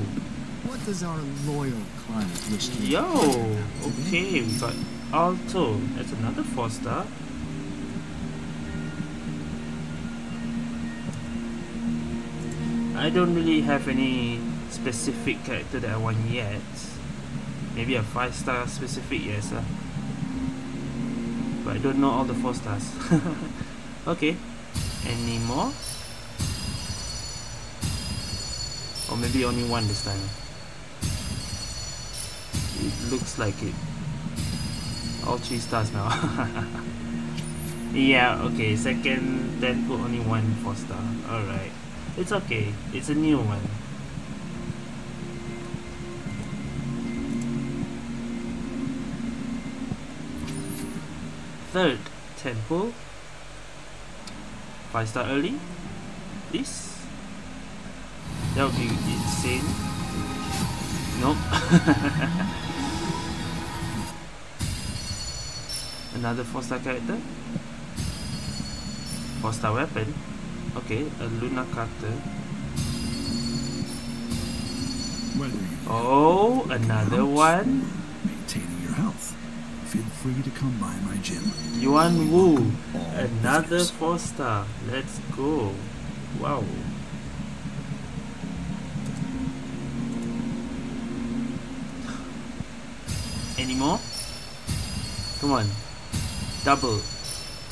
What does our loyal client wish to do? Yo. Okay, we got Aalto. That's another four star. I don't really have any specific character that I want yet. Maybe a five star specific, yes. Uh. But I don't know all the four stars. Okay. Any more? Or maybe only one this time. It looks like it. All three stars now. Yeah, okay. Second, then put only one four star. Alright. It's okay, it's a new one. Third temple. Five star early. This. That would be insane. Nope. Another four star character. Four star weapon. Okay, a Luna Carter. Oh, another one. Maintaining your health. Feel free to come by my gym. Yuan Wu, another four star. Let's go. Wow. Any more? Come on. Double.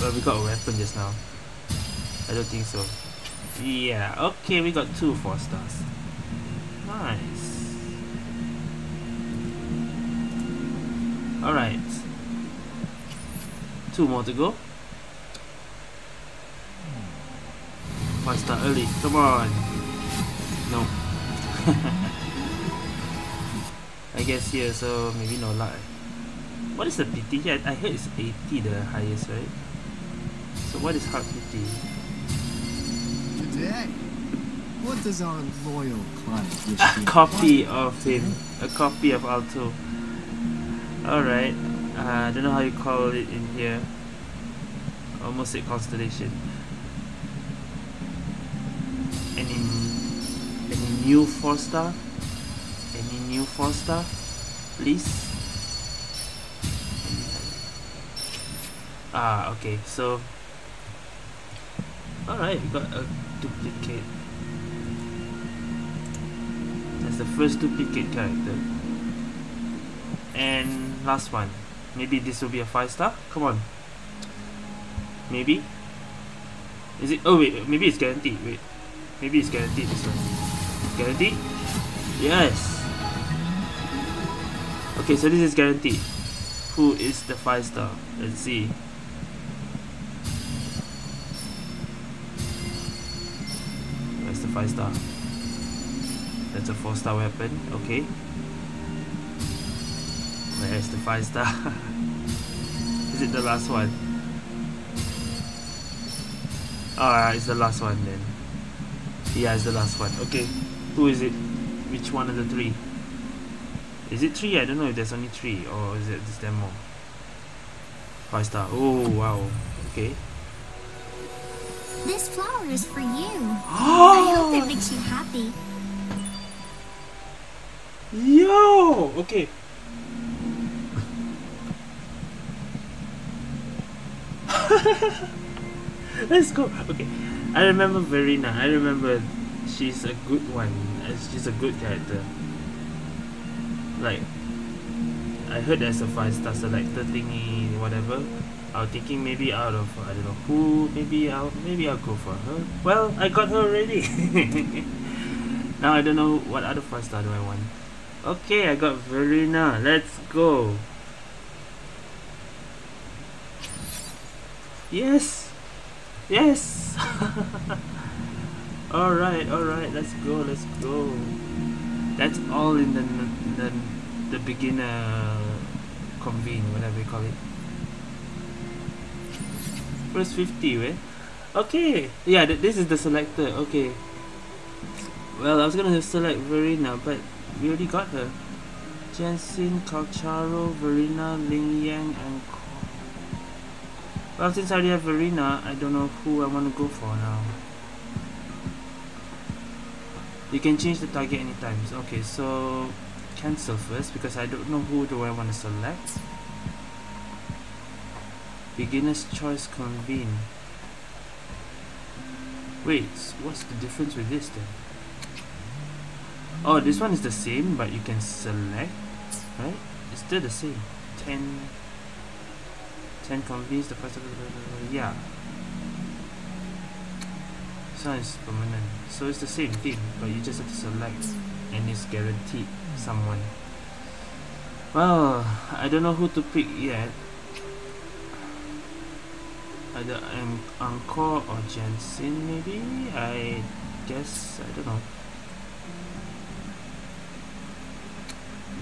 Well, we got a weapon just now. I don't think so. Yeah, okay, we got two four stars. Nice. Alright. Two more to go. Five star early, come on. No. I guess here, so maybe no luck. What is the P T here? I heard it's eighty the highest, right? So what is hard P T? Today, what does our loyal client wish to? A copy of him, a copy of Aalto. Alright, I uh, don't know how you call it in here. Almost a constellation. Any, any new four star? Any new four star? Please? Ah, okay, so. Alright, we got a duplicate. That's the first duplicate character. And last one. Maybe this will be a five star. Come on. Maybe. Is it? Oh wait, maybe it's guaranteed. Wait, maybe it's guaranteed this one. Guaranteed? Yes. Okay, so this is guaranteed. Who is the five star? Let's see. That's the five star. That's a four star weapon. Okay. Where's the five star? Is it the last one? Ah, it's the last one then. Yeah, it's the last one. Okay, who is it? Which one of the three? Is it three? I don't know if there's only three, or is it this demo? Five star. Oh wow. Okay. This flower is for you. I hope it makes you happy. Yo. Okay. Let's go. Okay, I remember Verina. I remember she's a good one. She's a good character. Like, I heard there's a five star selector thingy, whatever. I was thinking maybe out of I don't know who. Maybe I'll maybe I'll go for her. Well, I got her already. Now I don't know what other five star do I want. Okay, I got Verina. Let's go. Yes, yes. all right, all right. Let's go, let's go. That's all in the the, the beginner convene, whatever you call it. First fifty, right? Okay. Yeah, th this is the selector. Okay. Well, I was gonna select Verina, but we already got her. Genshin, Calcharo, Verina, Lingyang, and. Well, since I already have Verina, I don't know who I want to go for now. You can change the target anytime. Okay, so cancel first because I don't know who do I want to select. Beginner's choice convene. Wait, what's the difference with this then? Oh, this one is the same, but you can select, right? It's still the same. Ten. ten convenes, the first of the, yeah. So it's permanent. So it's the same thing, but you just have to select and it's guaranteed someone. Well, I don't know who to pick yet. Either um, Encore or Jensen maybe? I guess, I don't know.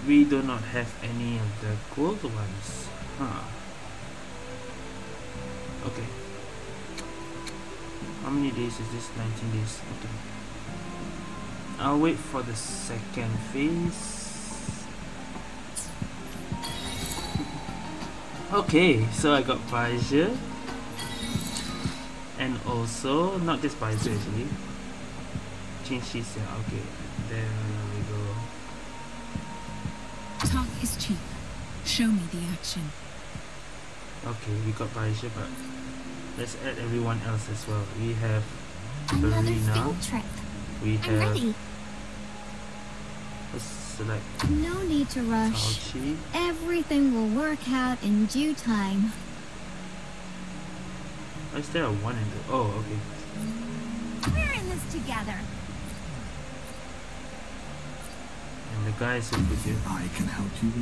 We do not have any of the gold ones. Huh. Okay. How many days is this? nineteen days. Okay. I'll wait for the second phase. Okay, so I got Baizhi. And also, not just Baizhi actually. Zhixia, okay. There we go. Talk is cheap. Show me the action. Okay, we got Baizhi, but let's add everyone else as well. We have Verina. We I'm have. Ready. Let's select. No need to rush. Taoqi. Everything will work out in due time. Why is there a one in the? Oh, okay. We're in this together. And the guys who put you. I can help you.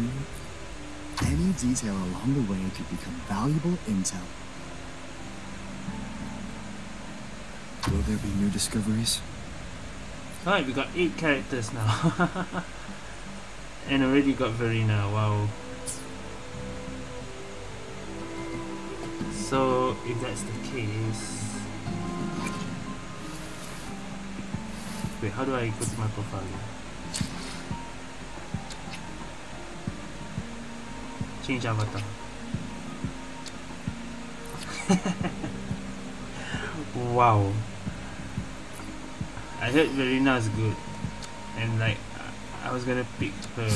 Any detail along the way could become valuable intel. Will there be new discoveries? Alright, we got eight characters now. And already got Verina, wow. So, if that's the case... Wait, how do I go to my profile? Change avatar. Wow. I heard Verina is good. And like, I was gonna pick her.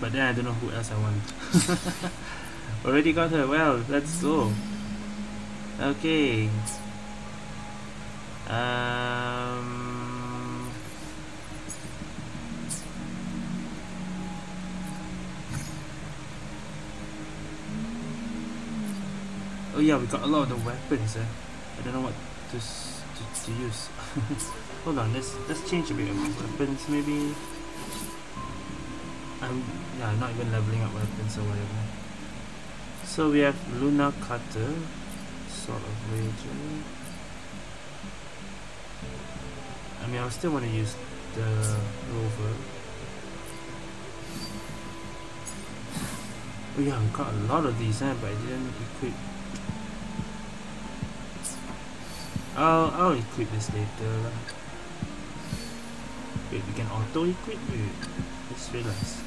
But then I don't know who else I want. Already got her. Well, let's go. Okay. Um... yeah, we got a lot of the weapons. Eh? I don't know what to to, to use. Hold on, let's let's change a bit of weapons maybe. I'm yeah, I'm not even leveling up weapons or whatever. So we have Luna Cutter, sort of ranger. I mean, I still want to use the Rover. Oh yeah, I've got a lot of these, eh, but I didn't equip. I'll, I'll equip this later. Wait, we can auto-equip? Wait, let's realize.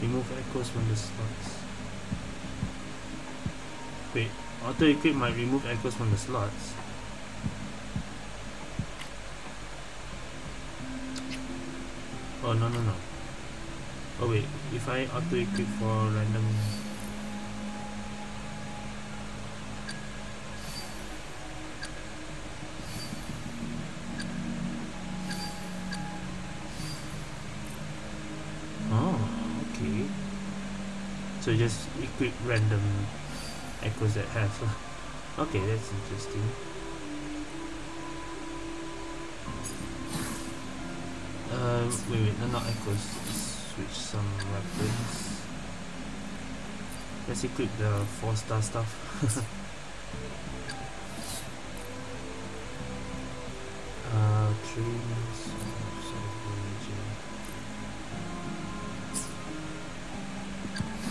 Remove echoes from the slots. Wait, auto-equip might remove echoes from the slots. Oh no no no. Oh wait, if I auto-equip for random... Oh, okay. So just equip random echoes that have... Okay, that's interesting. Uh, wait, wait, no, not echoes. Switch some weapons. Let's equip the four star stuff. uh, trains.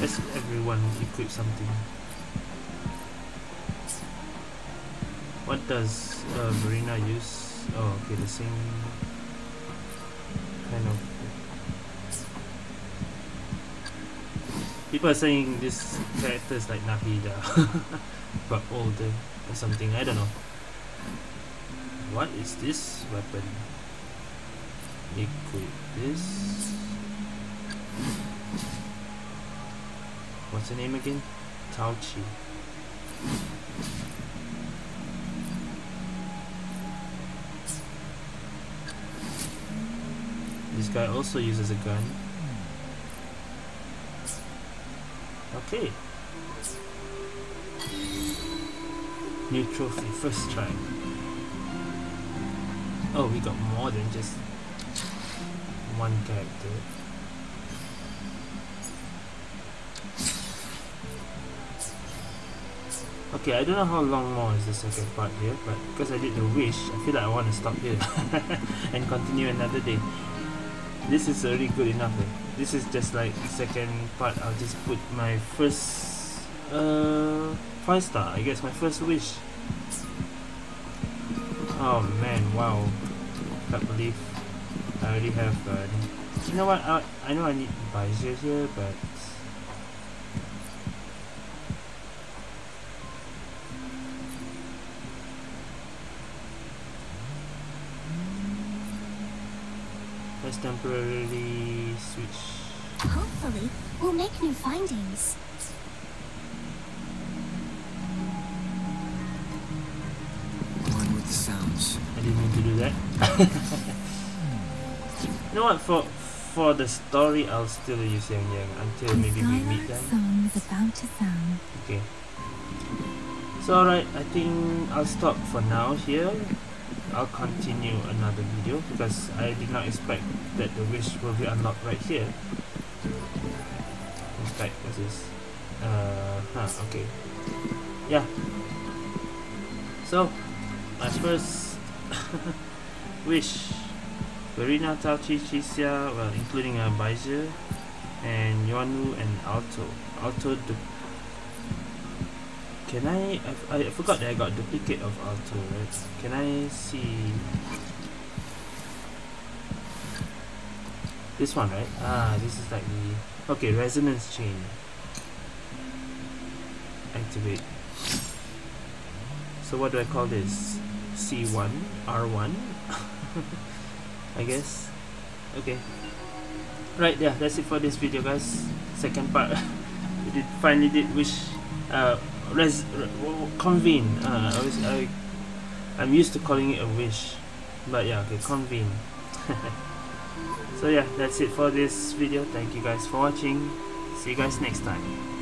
Let's everyone equip something. What does uh, Verina use? Oh, okay, the same. Kind of people are saying this character is like Nahida but older or something, I don't know. What is this weapon? Equip this. What's her name again? Taoqi. This guy also uses a gun. Okay. New trophy, first try. Oh, we got more than just one character. Okay, I don't know how long more is the second part here, but because I did the wish, I feel like I want to stop here and continue another day. This is already good enough. Eh? This is just like second part. I'll just put my first uh, five star. I guess my first wish. Oh man! Wow! Can't believe I already have. Uh, you know what? I I know I need Baizhi here, but let's temporarily switch. Hopefully, we'll make new findings. One with the sounds. I didn't mean to do that. You know what? For for the story, I'll still use Yang Yang until maybe we meet them. Song is about to sound. Okay. So alright, I think I'll stop for now here. I'll continue another video because I did not expect that the wish will be unlocked right here. In fact, what's this? Uh, huh, okay. Yeah. So, my first wish. Verina, Taoqi, Zhixia, well, including uh, Baizhi, and Yuan Wu and Aalto. Aalto du Can I, I... I forgot that I got a duplicate of Aalto, right? Can I see... This one, right? Ah, this is like the... Okay, resonance chain. Activate. So what do I call this? C one? R one? I guess. Okay. Right, yeah, that's it for this video, guys. Second part. We did, finally did wish... Uh, Res, re, convene. Uh, I was, I, I'm used to calling it a wish, but yeah, okay, convene. So yeah, that's it for this video. Thank you guys for watching. See you guys next time.